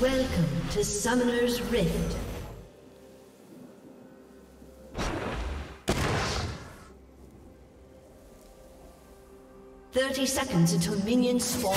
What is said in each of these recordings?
Welcome to Summoner's Rift. Thirty seconds until minions spawn.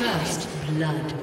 First blood.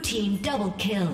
Blue team double kill.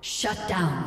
Shut down.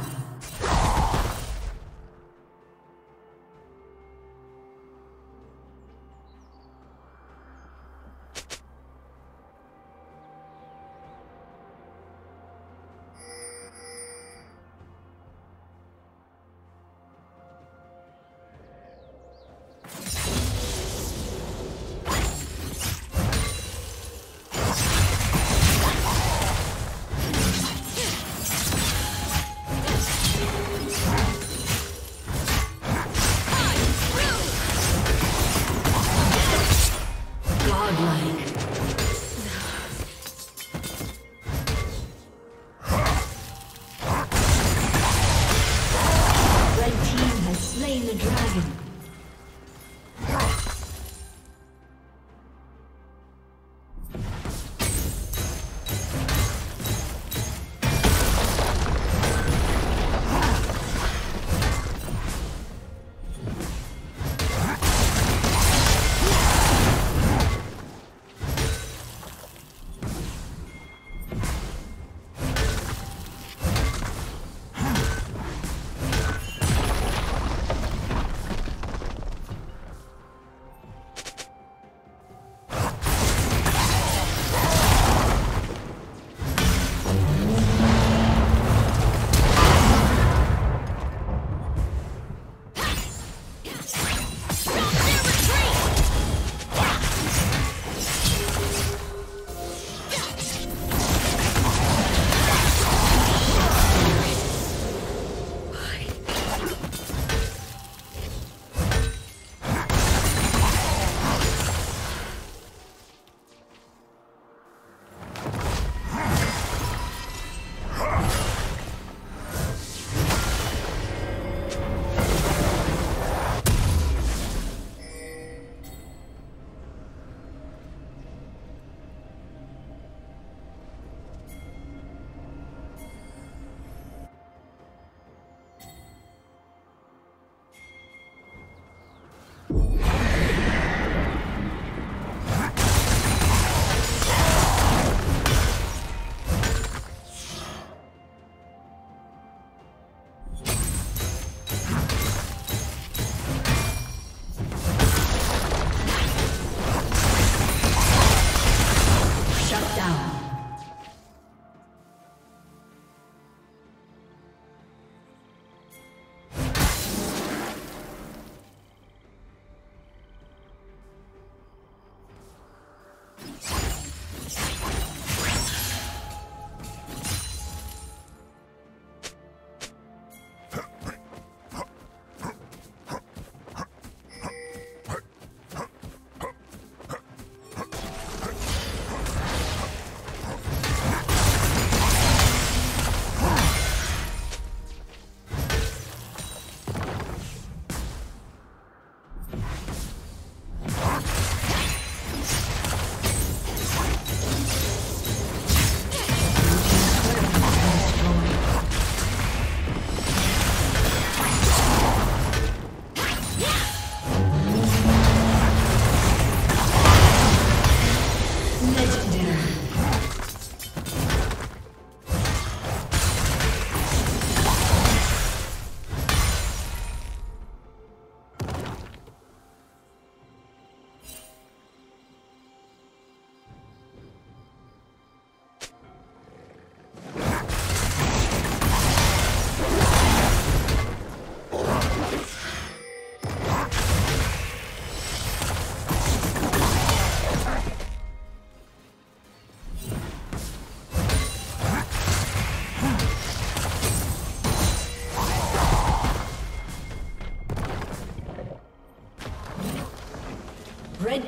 Red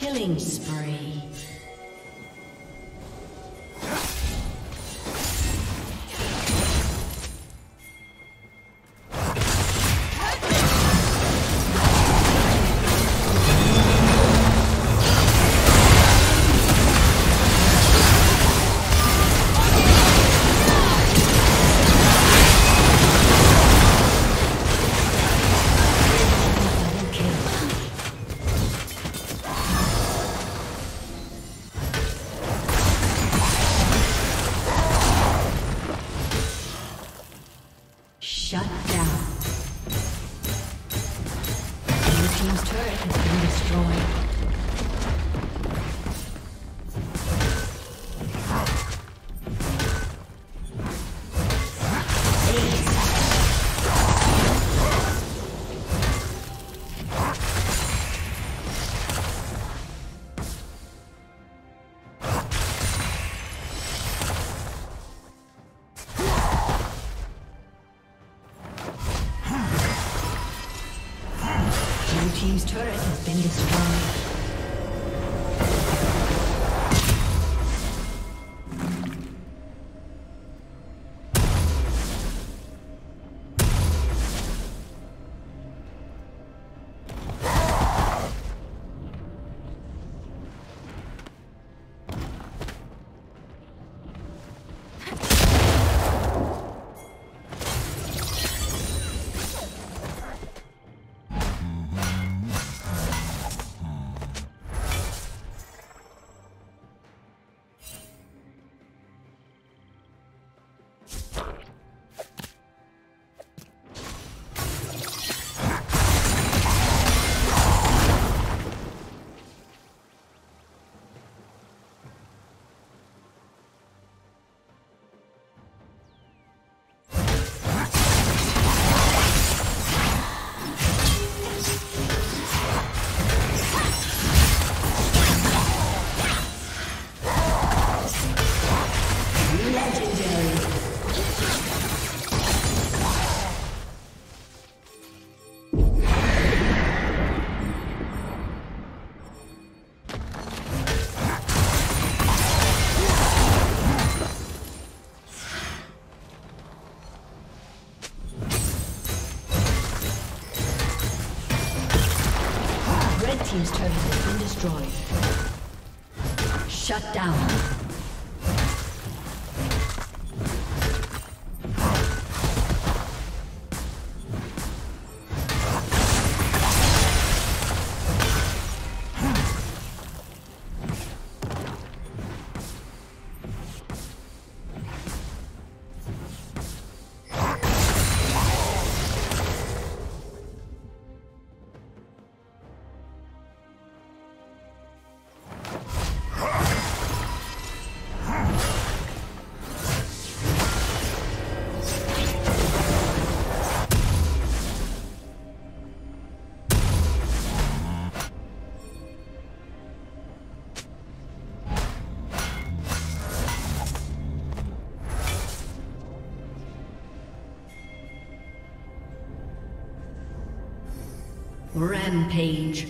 Killing spree. Team's turret has been destroyed. team's turret has been destroyed. Team's turret has been destroyed. Shut down. Rampage.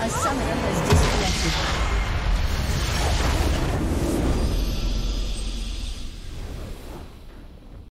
A summoner has disconnected.